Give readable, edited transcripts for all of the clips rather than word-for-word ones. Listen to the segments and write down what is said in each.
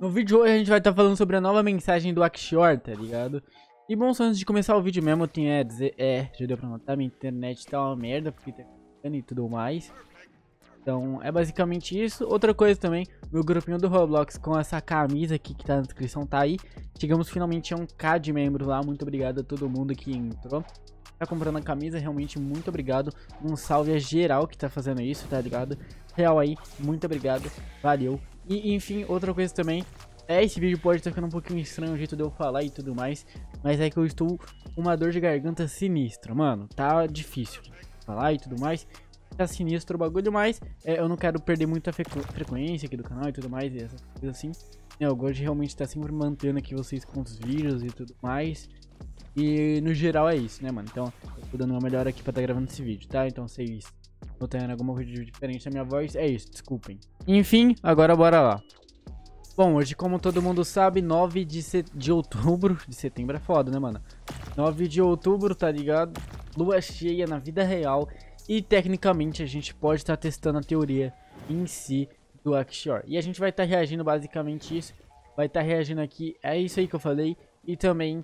No vídeo de hoje a gente vai estar falando sobre a nova mensagem do Axiore, tá ligado? E bom, só antes de começar o vídeo mesmo, eu tinha a dizer, já deu pra notar, minha internet tá uma merda, porque tá e tudo mais. Então é basicamente isso. Outra coisa também, meu grupinho do Roblox com essa camisa aqui que tá na descrição, tá aí. Chegamos finalmente a 1K de membros lá, muito obrigado a todo mundo que entrou. Tá comprando a camisa, realmente muito obrigado. Um salve a geral que tá fazendo isso, tá ligado? Real aí, muito obrigado, valeu. E enfim, outra coisa também, esse vídeo pode estar ficando um pouquinho estranho o jeito de eu falar e tudo mais. Mas é que eu estou com uma dor de garganta sinistra, mano, tá difícil falar e tudo mais. Tá sinistro o bagulho, mas eu não quero perder muita frequência aqui do canal e tudo mais, e essas coisas assim. O Gord realmente tá sempre mantendo aqui vocês com os vídeos e tudo mais. E no geral é isso, né, mano? Então eu tô dando uma melhor aqui pra tá gravando esse vídeo, tá? Então vocês notando alguma coisa diferente na minha voz, é isso, desculpem. Enfim, agora bora lá. Bom, hoje, como todo mundo sabe, 9 de outubro. De setembro é foda, né, mano? 9 de outubro, tá ligado? Lua cheia na vida real. E tecnicamente a gente pode estar testando a teoria em si do Axiore. E a gente vai estar reagindo basicamente isso. Vai estar reagindo aqui, é isso aí que eu falei. E também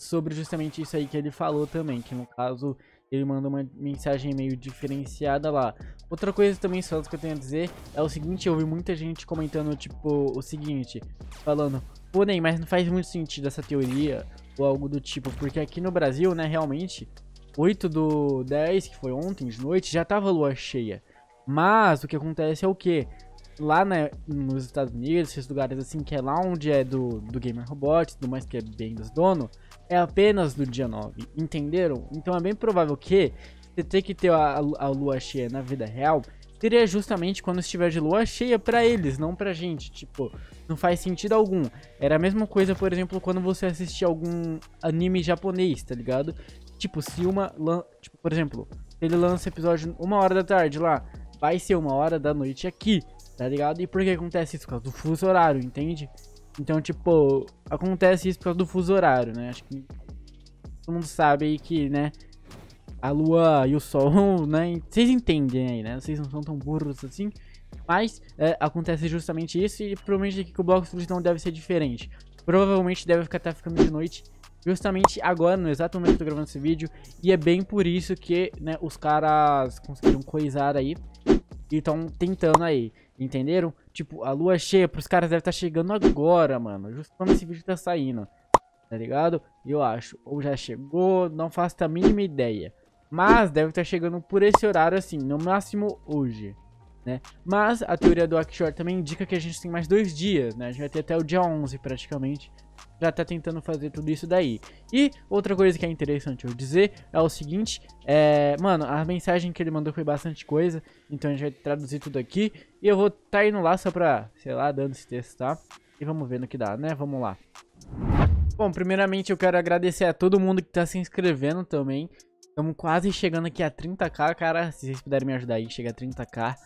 sobre justamente isso aí que ele falou também. Que no caso ele manda uma mensagem meio diferenciada lá. Outra coisa também só que eu tenho a dizer é o seguinte. Eu ouvi muita gente comentando tipo o seguinte. Falando, pô Ney, mas não faz muito sentido essa teoria ou algo do tipo. Porque aqui no Brasil, né, realmente... 8 do 10, que foi ontem de noite, já tava lua cheia. Mas o que acontece é o que? Lá nos Estados Unidos, esses lugares assim, que é lá onde é do Gamer Robots, do mais que é bem dos donos, é apenas do dia 9, entenderam? Então é bem provável que você ter que ter a lua cheia na vida real seria justamente quando estiver de lua cheia pra eles, não pra gente. Tipo, não faz sentido algum. Era a mesma coisa, por exemplo, quando você assistia algum anime japonês, tá ligado? Tipo, se por exemplo, ele lança episódio 1 hora da tarde lá, vai ser 1 hora da noite aqui, tá ligado? E por que acontece isso? Por causa do fuso horário, entende? Então, tipo, acontece isso por causa do fuso horário, né? Acho que todo mundo sabe aí que, né, a lua e o sol, né? Vocês entendem aí, né? Vocês não são tão burros assim. Mas acontece justamente isso e provavelmente aqui que o Blox Fruits não deve ser diferente. Provavelmente deve estar ficando de noite. Justamente agora, no exato momento que eu tô gravando esse vídeo. E é bem por isso que, né, os caras conseguiram coisar aí. E estão tentando aí, entenderam? Tipo, a lua cheia pros caras deve estar chegando agora, mano. Justo quando esse vídeo tá saindo, tá ligado? Eu acho, ou já chegou, não faço a mínima ideia. Mas deve estar chegando por esse horário assim, no máximo hoje, né? Mas a teoria do Axiore também indica que a gente tem mais 2 dias, né? A gente vai ter até o dia 11 praticamente. Já tá tentando fazer tudo isso daí. E outra coisa que é interessante eu dizer é o seguinte, mano, a mensagem que ele mandou foi bastante coisa, então a gente vai traduzir tudo aqui. E eu vou tá indo lá só pra, sei lá, dando esse texto, tá? E vamos ver no que dá, né? Vamos lá. Bom, primeiramente eu quero agradecer a todo mundo que tá se inscrevendo também. Estamos quase chegando aqui a 30k, cara. Se vocês puderem me ajudar aí, chega a 30k.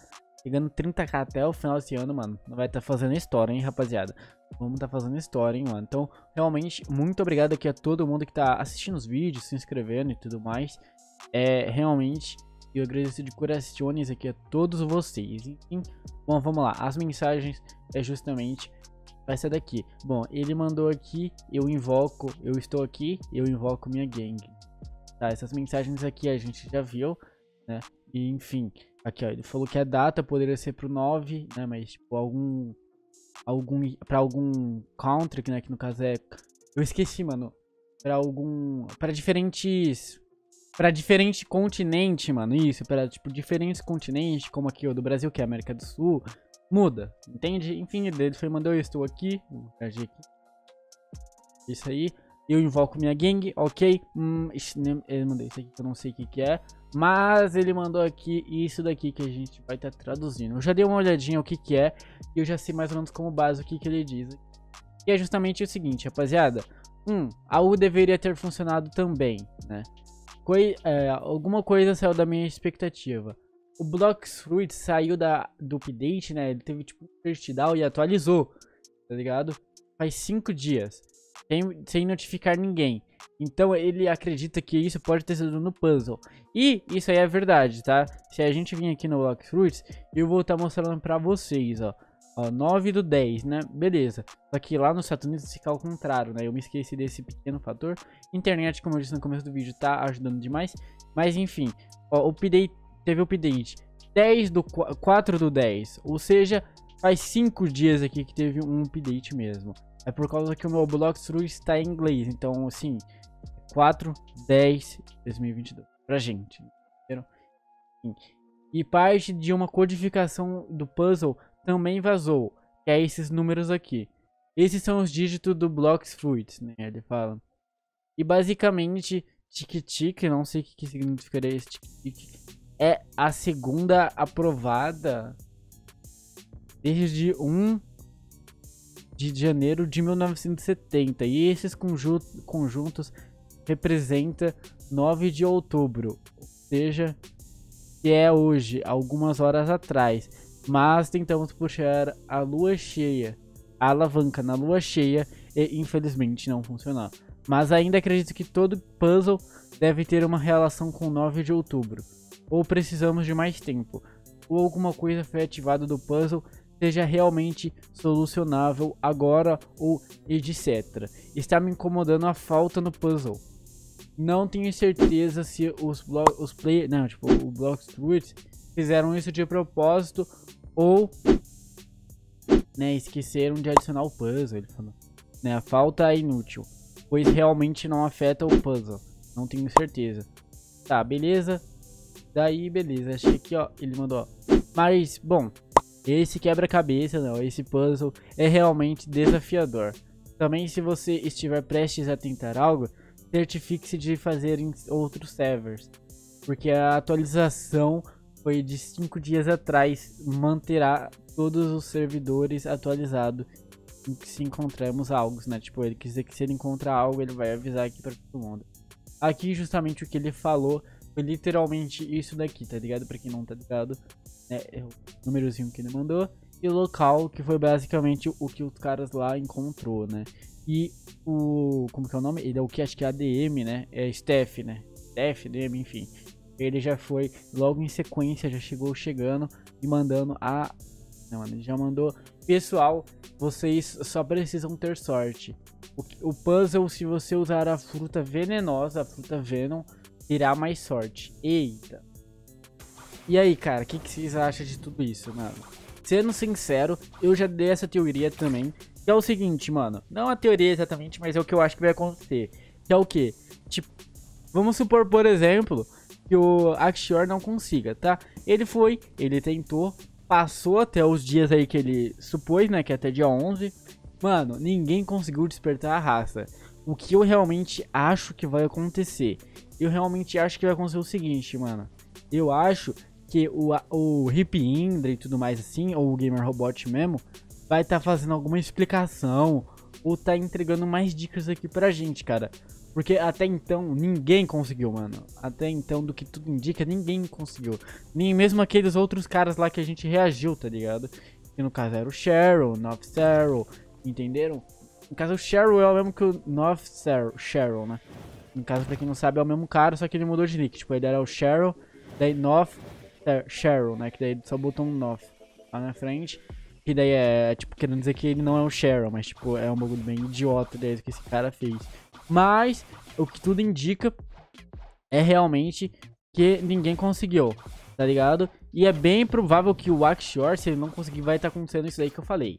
Chegando 30k até o final desse ano, mano. Não vai estar fazendo história, hein, rapaziada. Vamos estar fazendo história, hein, mano. Então, realmente, muito obrigado aqui a todo mundo que tá assistindo os vídeos, se inscrevendo e tudo mais. Realmente, eu agradeço de coração aqui a todos vocês. Enfim, bom, vamos lá. As mensagens é justamente essa daqui. Bom, ele mandou aqui, eu invoco, eu estou aqui, eu invoco minha gangue. Tá, essas mensagens aqui a gente já viu, né? E, enfim... Aqui, ó, ele falou que a data poderia ser pro 9, né, mas, tipo, pra algum country, né, que no caso é... Eu esqueci, mano. Pra diferente continente, mano, isso. Pra, tipo, diferentes continentes, como aqui, ó, do Brasil, que é América do Sul. Muda, entende? Enfim, ele foi, mandou, eu estou aqui. Vou agir aqui. Isso aí. Eu invoco minha gangue, ok. Ele mandou isso aqui que eu não sei o que que é. Mas ele mandou aqui isso daqui que a gente vai estar traduzindo. Eu já dei uma olhadinha o que que é. E eu já sei mais ou menos como base o que que ele diz. E é justamente o seguinte, rapaziada. A U deveria ter funcionado também, né? Alguma coisa saiu da minha expectativa. O Blox Fruits saiu do update, né? Ele teve tipo um first-down e atualizou, tá ligado? Faz 5 dias. Sem notificar ninguém. Então ele acredita que isso pode ter sido no puzzle. E isso aí é verdade, tá? Se a gente vir aqui no Blox Fruits, eu vou estar mostrando pra vocês, ó. Ó, 9 do 10, né? Beleza. Só que lá nos Estados Unidos fica ao contrário, né? Eu me esqueci desse pequeno fator. Internet, como eu disse no começo do vídeo, tá ajudando demais. Mas enfim, ó, update, teve update 4 do 10. Ou seja, faz 5 dias aqui que teve um update mesmo. É por causa que o meu Blox Fruits está em inglê10. Então, assim, 4/10/2022 pra gente. Entenderam? E parte de uma codificação do puzzle também vazou, que é esses números aqui. Esses são os dígitos do Blox Fruits, né? Ele fala. E basicamente, tic-tic, não sei o que significaria esse tic-tic, é a segunda aprovada desde 1 de janeiro de 1970. E esses conjuntos representa 9 de outubro, ou seja, que é hoje, algumas horas atrás. Mas tentamos puxar a lua cheia, a alavanca na lua cheia, e infelizmente não funcionou. Mas ainda acredito que todo puzzle deve ter uma relação com 9 de outubro. Ou precisamos de mais tempo, ou alguma coisa foi ativada do puzzle, seja realmente solucionável agora ou etc. Está me incomodando a falta no puzzle. Não tenho certeza se o Blox Fruits fizeram isso de propósito ou, né, esqueceram de adicionar o puzzle. Ele falou, né, a falta é inútil, pois realmente não afeta o puzzle. Não tenho certeza. Tá, beleza. Daí, beleza, achei que, ó, ele mandou, ó. Mas, bom, esse quebra-cabeça, não, esse puzzle é realmente desafiador. Também, se você estiver prestes a tentar algo, certifique-se de fazer em outros servers, porque a atualização foi de 5 dias atrás, manterá todos os servidores atualizados se encontrarmos algo, né? Tipo, ele quer dizer que se ele encontrar algo, ele vai avisar aqui pra todo mundo. Aqui, justamente, o que ele falou foi literalmente isso daqui, tá ligado? Pra quem não tá ligado, né? É o númerozinho que ele mandou. E o local, que foi basicamente o que os caras lá encontrou, né? E o... como que é o nome? Ele é o que? Acho que é ADM, né? É Steph, né? Steph, DM, enfim. Ele já foi logo em sequência, já chegou chegando e mandando a... não, ele já mandou... pessoal, vocês só precisam ter sorte. O puzzle, se você usar a fruta venenosa, a fruta Venom, terá mais sorte. Eita. E aí, cara, o que vocês acham de tudo isso, mano? Sendo sincero, eu já dei essa teoria também, que é o seguinte, mano. Não a teoria exatamente, mas é o que eu acho que vai acontecer. Que é o quê? Tipo, vamos supor, por exemplo, que o Axiore não consiga, tá? Ele foi, ele tentou, passou até os dias aí que ele supôs, né? Que é até dia 11. Mano, ninguém conseguiu despertar a raça. O que eu realmente acho que vai acontecer... eu realmente acho que vai acontecer o seguinte, mano. Eu acho que o Rip Indra e tudo mais assim, ou o Gamer Robot mesmo, vai estar fazendo alguma explicação, ou tá entregando mais dicas aqui pra gente, cara. Porque até então, ninguém conseguiu, mano. Até então, do que tudo indica, ninguém conseguiu. Nem mesmo aqueles outros caras lá que a gente reagiu, tá ligado? Que no caso era o Cheryl, North Cheryl, entenderam? No caso, o Cheryl é o mesmo que o North Cheryl, né? No caso, pra quem não sabe, é o mesmo cara, só que ele mudou de nick. Tipo, ele era o Cheryl, daí North Cheryl, né? Que daí ele só botou um North lá na frente. Que daí é, tipo, querendo dizer que ele não é o Cheryl, mas, tipo, é um bagulho bem idiota desde que esse cara fez. Mas, o que tudo indica é realmente que ninguém conseguiu, tá ligado? E é bem provável que o Axiore, se ele não conseguir, vai estar acontecendo isso daí que eu falei.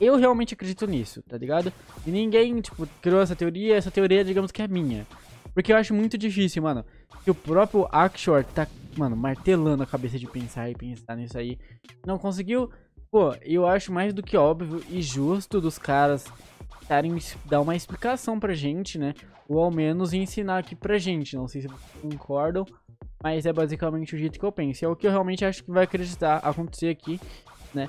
Eu realmente acredito nisso, tá ligado? E ninguém, tipo, criou essa teoria, digamos que é minha. Porque eu acho muito difícil, mano, que o próprio Axiore tá, mano, martelando a cabeça de pensar e pensar nisso aí. Não conseguiu, pô, eu acho mais do que óbvio e justo dos caras tentarem dar uma explicação pra gente, né? Ou ao menos ensinar aqui pra gente, não sei se concordam. Mas é basicamente o jeito que eu penso. É o que eu realmente acho que vai acontecer aqui, né?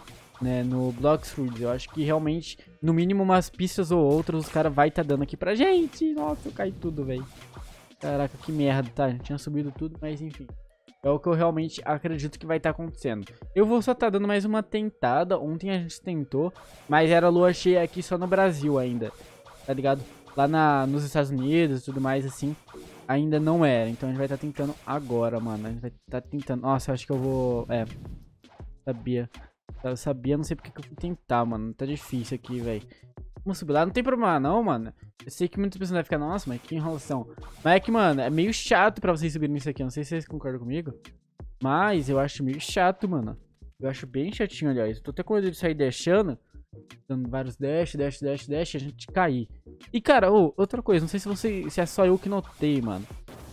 No Blox Fruits. Eu acho que realmente, no mínimo, umas pistas ou outras, os caras vai tá dando aqui pra gente. Nossa, eu caí tudo, velho. Caraca, que merda, tá? Já tinha subido tudo, mas enfim. É o que eu realmente acredito que vai tá acontecendo. Eu vou só tá dando mais uma tentada. Ontem a gente tentou, mas era lua cheia aqui só no Brasil ainda. Tá ligado? Lá nos Estados Unidos e tudo mais, assim... ainda não era, então a gente vai estar tentando agora, mano. A gente vai estar tentando. Nossa, eu acho que eu vou... é, sabia. Eu sabia, não sei porque que eu fui tentar, mano. Tá difícil aqui, velho. Vamos subir lá, não tem problema não, mano. Eu sei que muitas pessoas vão ficar, nossa, mas que enrolação. Mas é que, mano, é meio chato pra vocês subirem nisso aqui. Eu não sei se vocês concordam comigo, mas eu acho meio chato, mano. Eu acho bem chatinho, aliás. Eu tô até com medo de sair dashando, dando vários dash, a gente cair. E, cara, outra coisa, não sei se, se é só eu que notei, mano,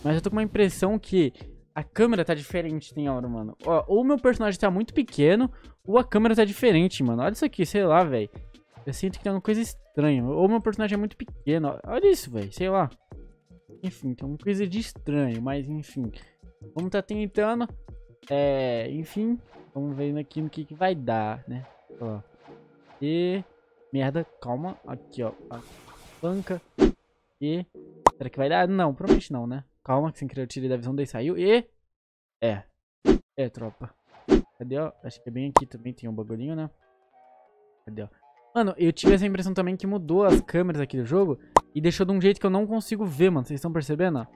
mas eu tô com uma impressão que a câmera tá diferente, tem hora, mano. Ó, ou o meu personagem tá muito pequeno, ou a câmera tá diferente, mano. Olha isso aqui, sei lá, velho. Eu sinto que tem alguma coisa estranha. Ou meu personagem é muito pequeno. Olha isso, velho. Sei lá. Enfim, tem uma coisa de estranho. Mas, enfim. Vamos tá tentando. Enfim. Vamos ver aqui no que vai dar, né? Ó. E... merda. Calma. Aqui, ó. A banca. E... será que vai dar? Não, provavelmente não, né? Calma, que sem querer eu tirei da visão, daí saiu. E... É, tropa. Cadê, ó? Acho que é bem aqui também. Tem um bagulhinho, né? Cadê, ó? Mano, eu tive essa impressão também que mudou as câmeras aqui do jogo e deixou de um jeito que eu não consigo ver, mano. Vocês estão percebendo, ó?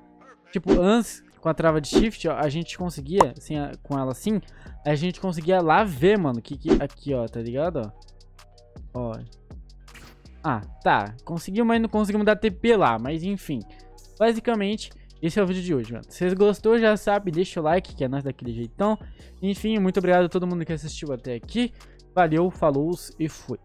Tipo, antes, com a trava de shift, ó, a gente conseguia, assim, com ela assim, a gente conseguia lá ver, mano. Aqui, ó, tá ligado, ó? Ó. Ah, tá. Conseguiu, mas não conseguiu mudar TP lá, mas enfim. Basicamente, esse é o vídeo de hoje, mano. Se vocês gostou, já sabe, deixa o like, que é nós daquele jeitão. Enfim, muito obrigado a todo mundo que assistiu até aqui. Valeu, falou e fui.